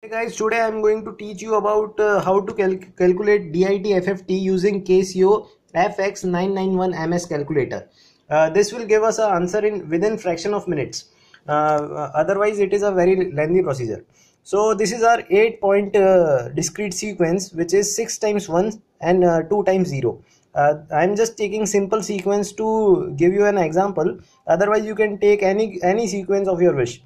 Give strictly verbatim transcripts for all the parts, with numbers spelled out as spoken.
Hey guys, today I am going to teach you about uh, how to cal calculate D I T F F T using Casio F X nine nine one M S calculator. Uh, this will give us an answer in within fraction of minutes. Uh, otherwise, it is a very lengthy procedure. So this is our eight-point uh, discrete sequence, which is six times one and uh, two times zero. Uh, I am just taking simple sequence to give you an example. Otherwise, you can take any any sequence of your wish,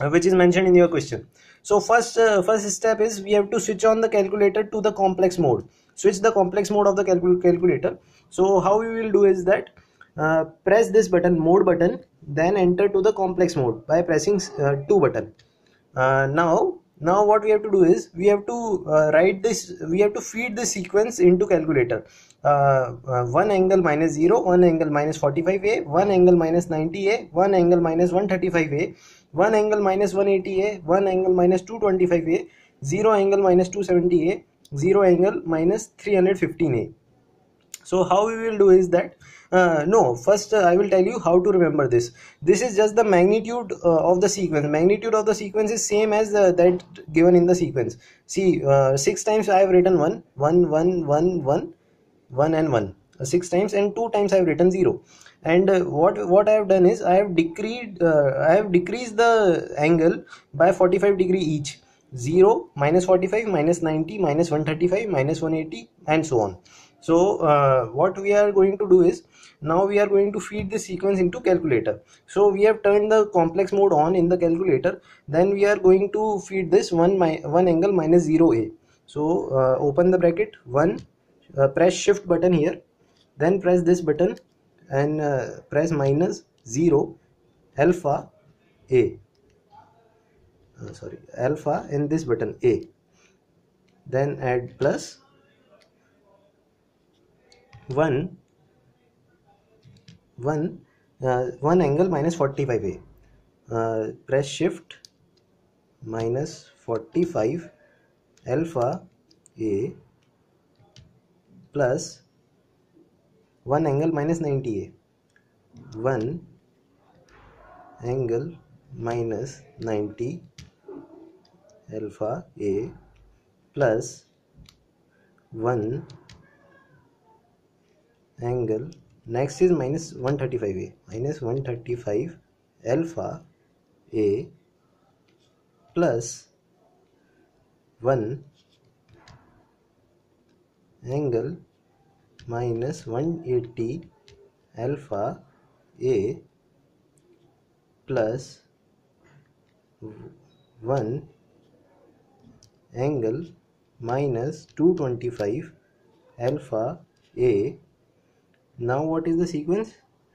uh, which is mentioned in your question. So first uh, first step is we have to switch on the calculator to the complex mode. Switch the complex mode of the calcul calculator. So how we will do is that uh, press this button, mode button, then enter to the complex mode by pressing uh, two button. Uh, now now what we have to do is we have to uh, write this. We have to feed the sequence into calculator. Uh, uh, one angle minus zero, one angle minus forty-five A, one angle minus ninety A, one angle minus one thirty-five A, one angle minus one eighty A, one angle minus two twenty-five A, zero angle minus two seventy A, zero angle minus three fifteen A. So how we will do is that uh, no first uh, I will tell you how to remember this. This is just the magnitude uh, of the sequence. Magnitude of the sequence is same as the, that given in the sequence. See, uh, six times I have written one, one, one, one, one. one and one, uh, six times, and two times I have written zero. And uh, what what I have done is I have decreased uh, I have decreased the angle by forty-five degree each. zero, minus forty-five, minus ninety, minus one thirty-five, minus one eighty, and so on. So uh, what we are going to do is now we are going to feed the sequence into calculator. So we have turned the complex mode on in the calculator. Then we are going to feed this one my one angle minus zero A. So uh, open the bracket one. Uh, press shift button here, then press this button and uh, press minus zero alpha A, uh, sorry alpha in this button A, then add plus one one uh, one angle minus forty-five A, uh, press shift minus forty-five alpha A plus one angle minus ninety A, one angle minus ninety alpha A plus one angle, next is minus one thirty-five A, minus one thirty-five alpha A plus one angle minus one eighty alpha A plus one angle minus two twenty-five alpha A. Now what is the sequence?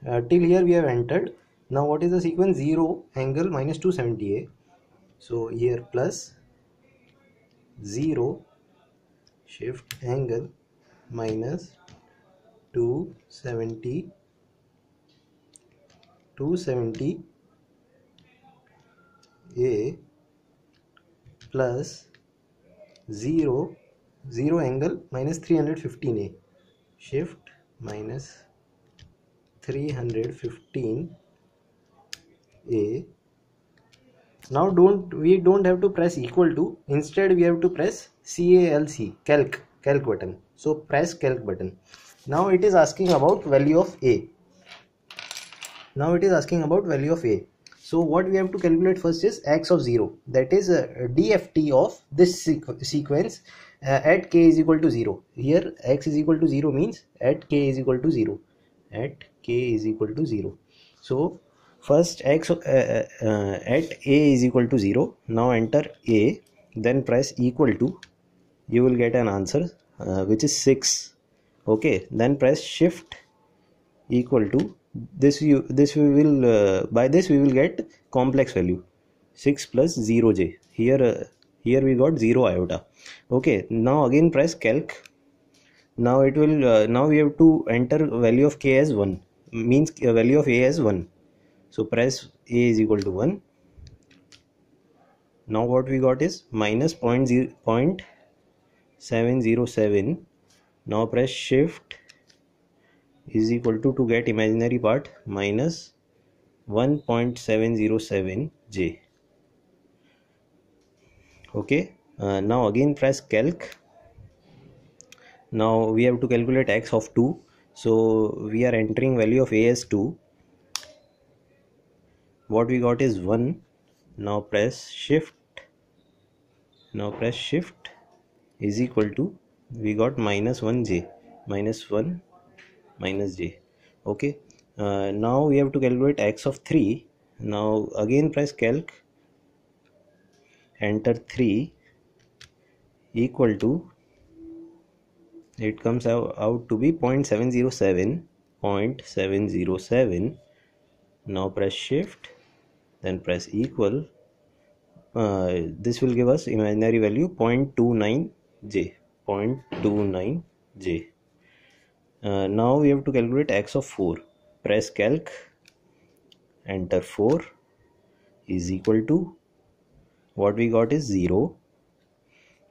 Uh, till here we have entered. Now what is the sequence? zero angle minus two seventy A, so here plus zero shift angle minus two seventy A plus zero zero angle minus three fifteen A, shift minus three fifteen A. Now don't we don't have to press equal to, instead we have to press C A L C, calc calc button. So press calc button. Now it is asking about value of A. Now it is asking about value of A. So what we have to calculate first is x of zero, that is a D F T of this sequ sequence uh, at k is equal to zero. Here x is equal to zero means at k is equal to zero. At k is equal to zero. So first x uh, uh, uh, at A is equal to zero. Now enter A, then press equal to. You will get an answer uh, which is six. Okay, then press shift equal to. This you this we will uh, by this we will get complex value six plus zero J. Here uh, here we got zero iota. Okay, now again press calc. Now it will uh, now we have to enter value of K as one, means uh, value of A as one. So press A is equal to one. Now what we got is minus zero point seven zero seven. Now press shift is equal to to get imaginary part, minus one point seven zero seven J. Okay, uh, now again press calc. Now we have to calculate x of two, so we are entering value of a as two. What we got is one. Now press shift. Now press shift is equal to, we got minus one j, minus one, minus j. Okay, uh, now we have to calculate x of three. Now again press calc, enter three equal to, it comes out, out to be zero point seven zero seven, zero point seven zero seven. Now press shift, then press equal. Uh, this will give us imaginary value zero point two nine j, zero point two nine j. Uh, now we have to calculate x of four. Press calc, enter four is equal to, what we got is zero.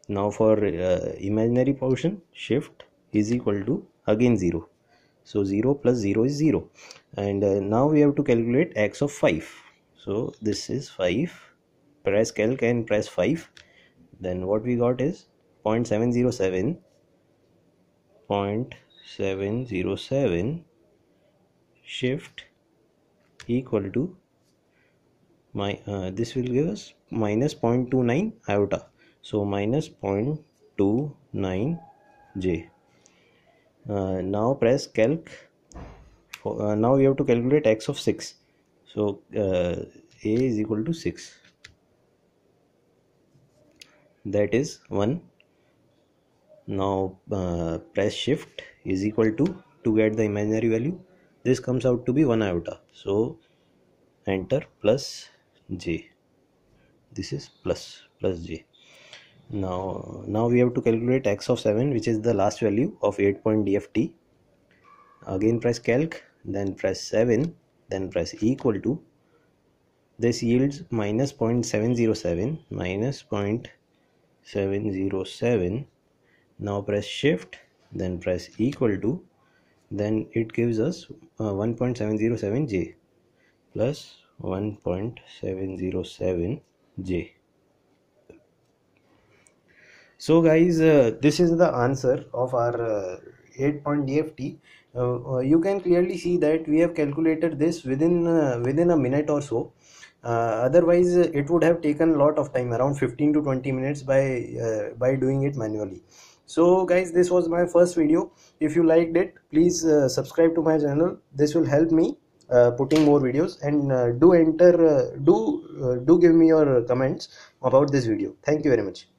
Now for uh, imaginary portion, shift is equal to again zero. So zero plus zero is zero. And uh, now we have to calculate x of five. So this is five. Press calc and press five. Then what we got is zero point seven zero seven, zero point seven zero seven, shift equal to my uh, this will give us minus zero point two nine iota, so minus zero point two nine j. Uh, now press calc. Uh, now we have to calculate x of six, so uh, a is equal to six, that is one. Now uh, press shift is equal to to get the imaginary value. This comes out to be one iota, so enter plus j. This is plus plus j. Now now we have to calculate x of seven, which is the last value of eight point D F T. Again press calc, then press seven, then press equal to. This yields minus zero point seven zero seven, minus zero point seven zero seven. Now press shift, then press equal to, then it gives us uh, one point seven zero seven j plus one point seven zero seven j. So guys, uh, this is the answer of our uh, eight point D F T. Uh, uh, you can clearly see that we have calculated this within uh, within a minute or so. Uh, otherwise it would have taken a lot of time, around fifteen to twenty minutes by uh, by doing it manually. So guys, this was my first video. If you liked it, please uh, subscribe to my channel. This will help me uh, putting more videos, and uh, do enter uh, do uh, do give me your comments about this video. Thank you very much.